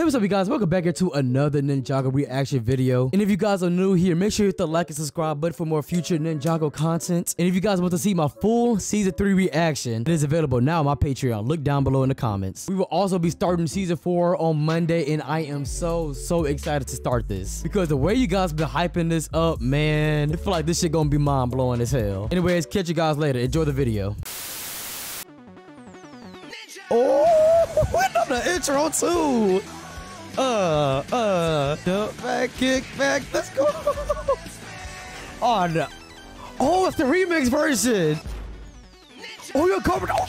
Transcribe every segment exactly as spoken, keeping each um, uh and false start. Hey, what's up you guys, welcome back here to another Ninjago reaction video. And if you guys are new here, make sure you hit the like and subscribe button for more future Ninjago content. And if you guys want to see my full season three reaction, it is available now on my Patreon. Look down below in the comments. We will also be starting season four on Monday, and I am so so excited to start this because the way you guys been hyping this up, man, I feel like this shit gonna be mind-blowing as hell. Anyways, catch you guys later, enjoy the video. Oh, what on the intro too? Uh, uh, the back kick back. Let's go. Oh no! Oh, it's the remix version. Oh, you're covered. Oh,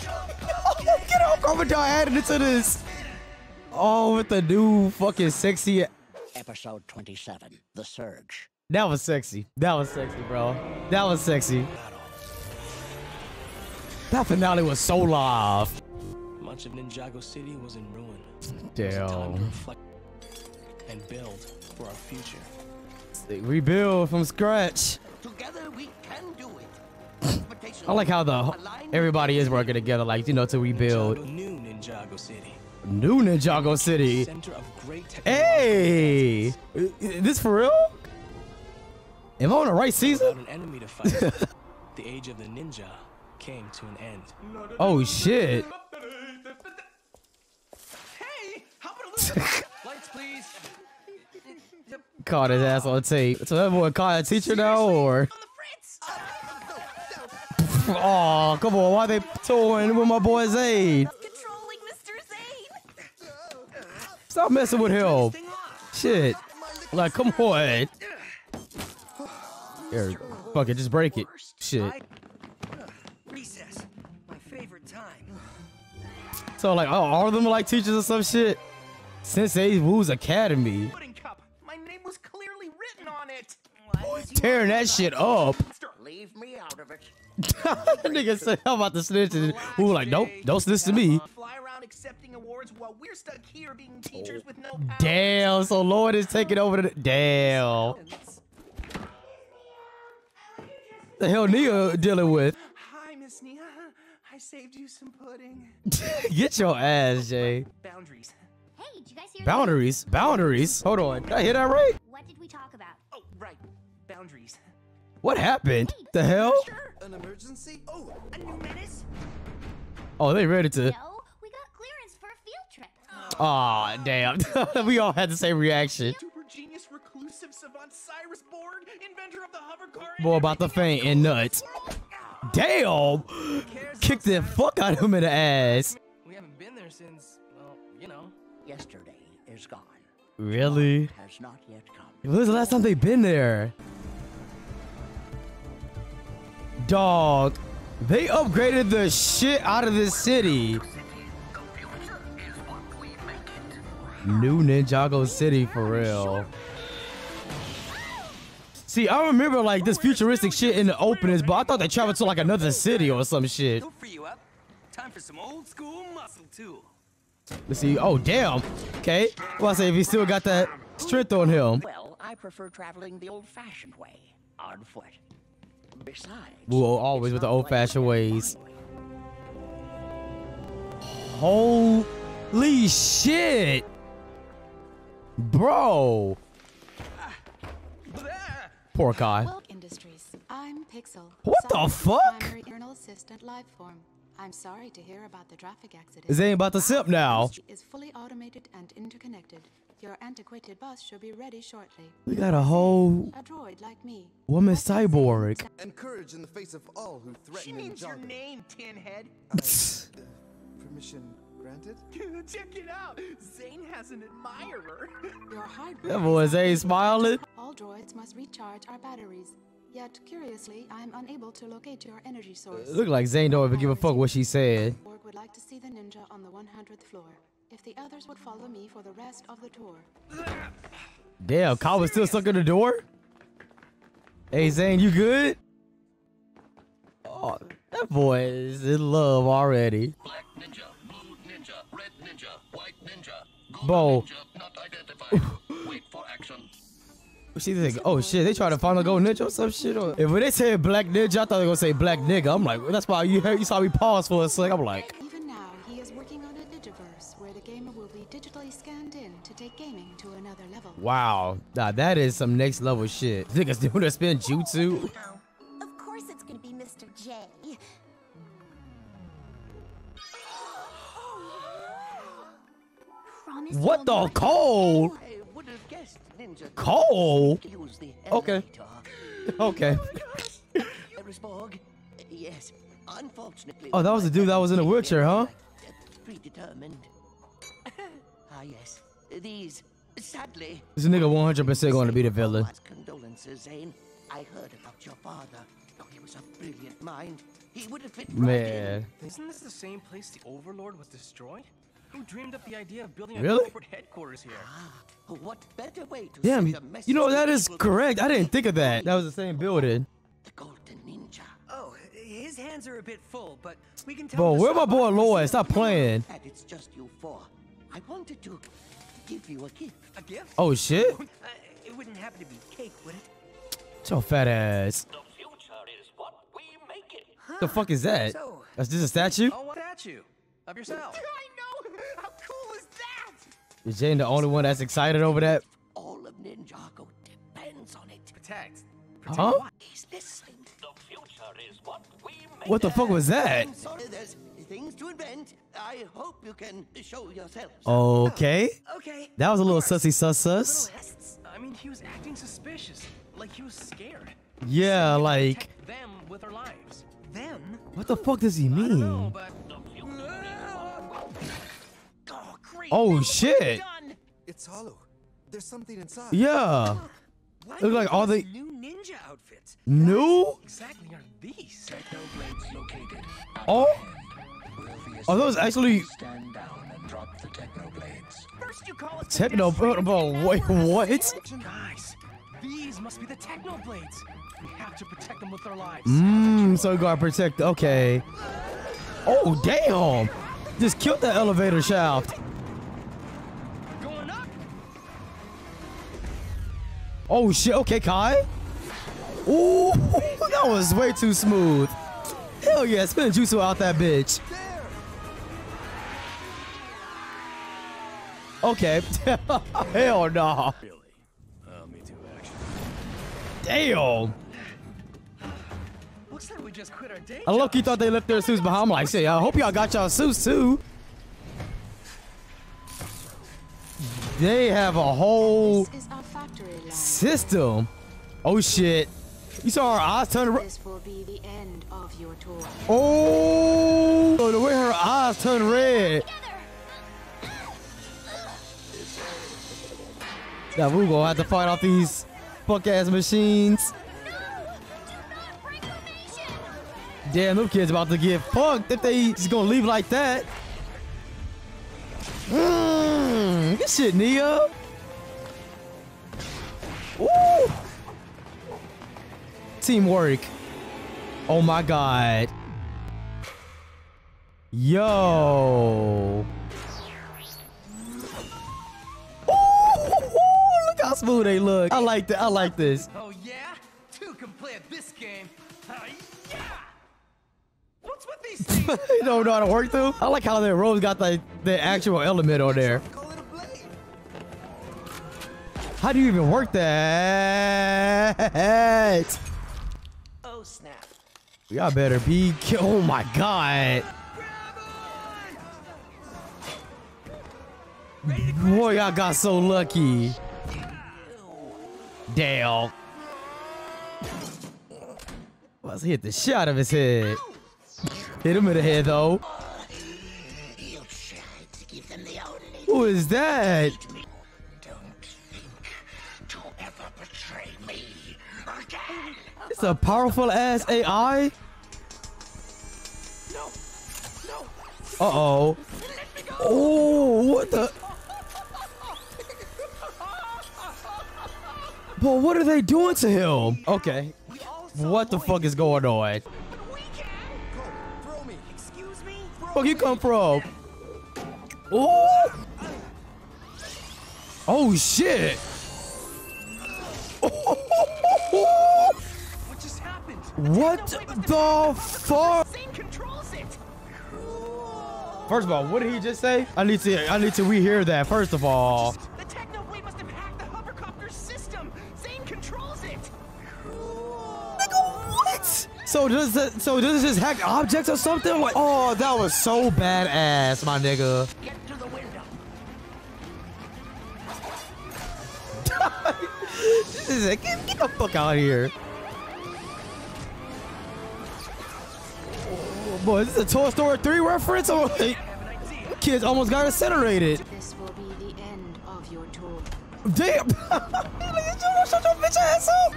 get on covered. Y'all added it to this. Oh, with the new fucking sexy. Episode twenty-seven, The Surge. That was sexy. That was sexy, bro. That was sexy. That finale was so live. Much of Ninjago City was in ruin. Damn. And build for our future. Rebuild from scratch. Together we can do it. I like how the everybody is working together, like, you know, to rebuild. Ninjago, new Ninjago City. New Ninjago City. Center of great hey, is this for real? Am I on the right season? An enemy to fight. The age of the ninja came to an end. Oh shit. Lights, please. Caught his ass on tape. So that boy caught a teacher now, or? Oh, come on! Why they touring with my boy Zane? Controlling Mister Zane. Stop messing with him. Shit! Like, come on. Here, fuck it, just break it. Shit. Recess, my favorite time. So like, oh, all of them are like teachers or some shit. Sensei Wu's Academy. My name was clearly written on it. Tearing that shit up. Leave me out of it. Nigga said, "How about the snitches?" Who like, nope, don't snitch to me. Fly around accepting awards while we're stuck here being teachers with no power. Damn, so Lloyd is taking over the damn. The hell Nia dealing with? Hi, Miss Nia. I saved you some pudding. Get your ass, Jay. Boundaries. Hey, did you guys hear boundaries? That? Boundaries? Hold on. Did I hear that right? What did we talk about? Oh, right. Boundaries. What happened? Hey, the hell? Sure. An emergency? Oh, a new menace? Oh, they ready to... No, we got clearance for a field trip. Aw, oh, damn. We all had the same reaction. Super genius reclusive savant Cyrus Borg, inventor of the hover car... Boy, about to faint and nuts. Damn! Kicked the fuck out of him in the ass. We haven't been there since, well, you know... Yesterday is gone. Really? God has not yet come. When was the last time they've been there? Dog, they upgraded the shit out of this city. New Ninjago City for real. See, I remember like this futuristic shit in the openings, but I thought they traveled to like another city or some shit. Don't free you up. Time for some old school muscle too. Let's see. Oh, damn. Okay. Well, I say if he still got that strength on him. Well, I prefer traveling the old-fashioned way, on foot. Besides, we'll always with the old-fashioned ways. Holy shit, bro! Poor guy. I'm Pixel. What the fuck? I'm sorry to hear about the traffic accident. Zane about to sip now. Is fully automated and interconnected. Your antiquated bus should be ready shortly. We got a whole a droid like me. Woman cyborg. And courage in the face of all who threaten. She means your name, Tinhead. Uh, permission granted. Check it out. Zane has an admirer. Your hardware. That boy Zane smiling. All droids must recharge our batteries. Yet, curiously, I'm unable to locate your energy source. It looked like Zane don't even give a fuck what she said. Borg would like to see the ninja on the one hundredth floor. If the others would follow me for the rest of the tour. Damn, Kyle was still stuck in the door? Hey, Zane, you good? Oh, that boy is in love already. Black ninja, blue ninja, red ninja, white ninja, gold ninja, not identified. Wait for action. She think, oh shit, they try to find a gold ninja or some shit. Or if when they say black ninja, I thought they were gonna say black nigga. I'm like, that's why you heard, you saw me pause for a second. I'm like, even now he is working on a Digiverse where the gamer will be digitally scanned in to take gaming to another level. Wow, nah, that is some next level shit. Niggas doing a Spinjitzu. Of course it's gonna be Mister J. What the coal? Coal? Okay. Okay. Yes. Unfortunately. Oh, that was the dude that was in a wheelchair, huh? Predetermined. Ah, yes. These, sadly. This nigga one hundred percent going to be the villain. Condolences, Zane. I heard about your father. Oh, he was a brilliant mind. He would have fit. Man. Isn't this the same place the Overlord was destroyed? Who dreamed up the idea of building a really? corporate headquarters here? Ah, what better way to Damn, you know, that is correct. I didn't think of that. That was the same building. The Golden Ninja. Oh, his hands are a bit full, but we can tell. Bro, where my boy Lloyd? Stop playing. That it's just you four. I wanted to give you a gift. A gift? Oh, shit. Uh, it wouldn't happen to be cake, would it? So fat ass. The future is what we make it. Huh. The fuck is that? So, is this a statue? Oh, a statue of yourself. How cool is that? Is Jane the only one that's excited over that? All of Ninjago depends on it. Protect. Protect. Huh? What is this? The future is what we make. What the fuck was that? I'm sorry, there's things to invent. I hope you can show yourselves. Okay. Oh, okay. That was a little sussy sus sus. I mean, he was acting suspicious, like he was scared. Yeah, so like them with our lives. Them? What the fuck does he mean? I don't know, but oh no, shit! It's hollow. There's something inside. Yeah. Look like all the new ninja outfits. New? Exactly are these technoblades located? Oh. Are those actually stand down and drop the technoblades? First you call it techno bro, wait, what? Guys, these must be the technoblades. We have to protect them with their lives. Mmm, so you gotta protect. Okay. Oh damn! Just killed that elevator shaft. Oh shit, okay, Kai. Ooh, that was way too smooth. Hell yeah, Spinjitzu out that bitch. Okay. Hell nah. Really? Uh, me too, actually. Damn. Looks like we just quit our day. I low-key thought they left their suits behind. I'm like, shit, I hope y'all got y'all suits too. They have a whole system. Oh shit. You saw her eyes turn around. This will be the end of your tour. Oh, the way her eyes turn red. Now we're gonna have to fight off these fuck ass machines. Damn, them kids about to get fucked if they just gonna leave like that. Mmm, good shit, Neo. Woo! Teamwork. Oh my god. Yo. Oh, look how smooth they look. I like that. I like this. Oh yeah? Two can play at this game. Uh, yeah. What's with these things? You don't know how to work through? I like how their robes got the, the actual element on there. How do you even work that? Oh snap! Y'all better be killed. Oh my god! Boy, y'all got so lucky. Dale. Let's hit the shot of his head. Hit him in the head though. Who is that? It's a powerful ass A I. No, no. Uh oh. Oh, what the? But what are they doing to him? Okay. What the fuck is going on? Where you come from? Oh. Oh shit. What the fuck? First of all, what did he just say? I need to I need to rehear that first of all. system. Zane controls it. Nigga, what? So does the, so does this hack objects or something? Like, oh, that was so badass, my nigga. Get to the window. This is like, get, get the fuck out of here. Oh, boy, is this a Toy Story three reference? Or like, kids almost got incinerated. This will be the end of your tour. Damn! Shut your bitch ass up!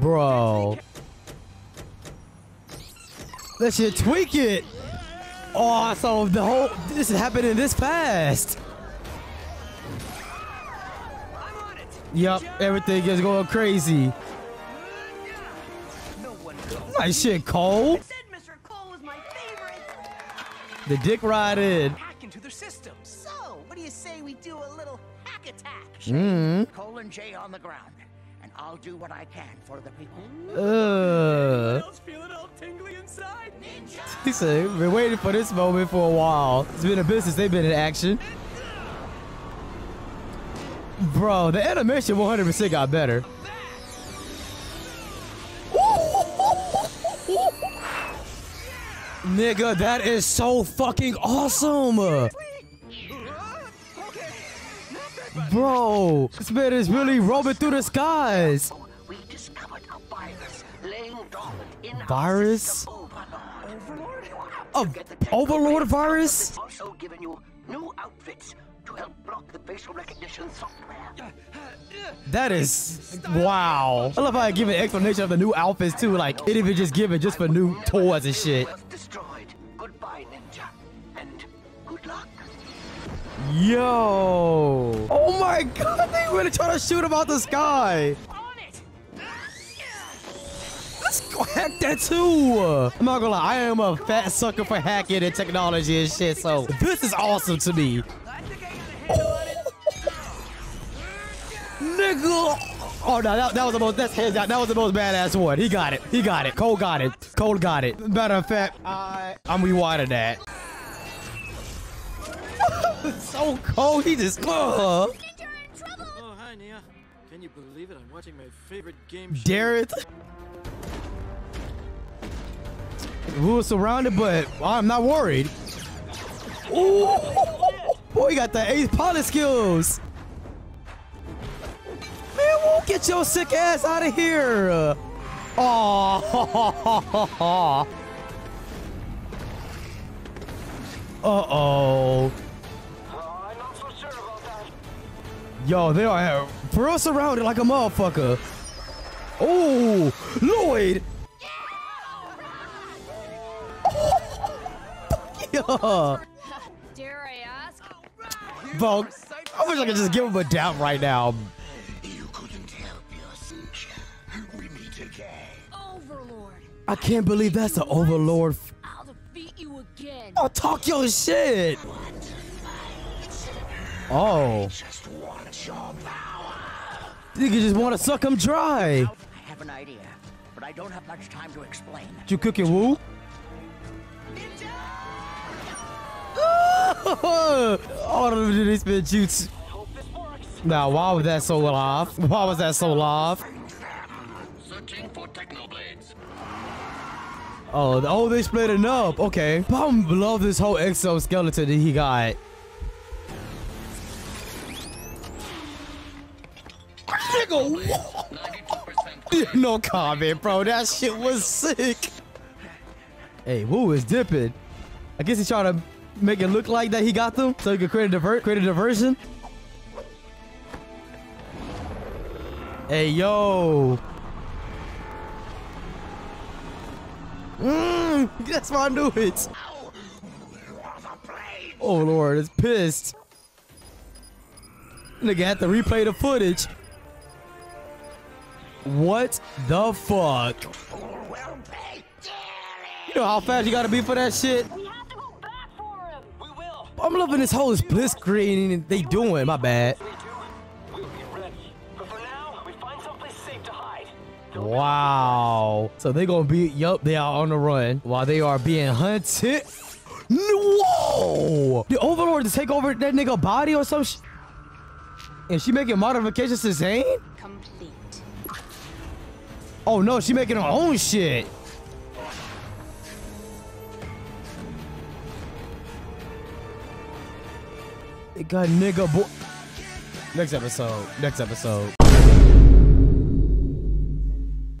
Bro. That shit tweak it! Oh, so the whole this is happening this fast. Yup, everything is going crazy. Nice shit, Cole. The dick ride in. Hack into their system. So, what do you say we do a little hack attack? Mm. Cole and Jay on the ground, and I'll do what I can for the people. Uh. Else feel it all tingly inside. Ninja. He said, "We've been waiting for this moment for a while. It's been a business. They've been in action." Bro, the animation one hundred percent got better. Nigga, that is so fucking awesome! Bro, this man is really roaming through the skies! We discovered a virus laying dormant in virus? Overlord? A overlord virus? Also given you new outfits to help block the facial recognition software. That is wow. I love how I give an explanation of the new outfits too, like it even just given just for new toys and shit. Yo! Oh my god, they really trying to shoot him out the sky! On it. Let's go hack that too! I'm not gonna lie, I am a fat sucker for hacking and technology and shit, so this is awesome to me! Oh. Nigga! Oh no, that, that was the most, that's hands down, that was the most badass one. He got it, he got it, Cole got it, Cole got it. Matter of fact, I, I'm rewinding that. It's so cold, he just uh. Oh, hi Nia. Can you believe it? I'm watching my favorite game show. Dareth. We were surrounded, but I'm not worried. Ooh. Boy, you got the ace pilot skills. Man, we'll get your sick ass out of here. Oh. Uh-oh. Yo, they are for real surrounded like a motherfucker. Oh, Lloyd! Yeah! Oh, yeah. Dare I ask? Bro, I wish I could just give him a dab right now. You couldn't help yourself. We meet again. Overlord. I can't believe that's an overlord. I'll defeat you again. Oh, talk your shit. Oh. You just want to suck him dry. I have an idea, but I don't have much time to explain. Did you cook it, Woo? All of these Spinjitzu. Now, why was that so off? Why was that so off? Searching for technoblades. Oh, oh, they split it up. Okay. I love this whole exoskeleton that he got. No comment, bro. That shit was sick. Hey, Woo is dipping. I guess he's trying to make it look like that he got them so he could create a divert, create a diversion. Hey, yo. Mm, that's why I knew it. Oh, Lord, it's pissed. Nigga had to replay the footage. What the fuck? You know how fast you gotta be for that shit? We have to go back for him. We will. I'm loving this whole split screen they doing, my bad. Wow. So they gonna be, yup, they are on the run while they are being hunted. Whoa! The overlord to take over that nigga body or some shit? And she making modifications to Zane? Complete. Oh no, she making her own shit. It got nigga boy. Next episode. Next episode.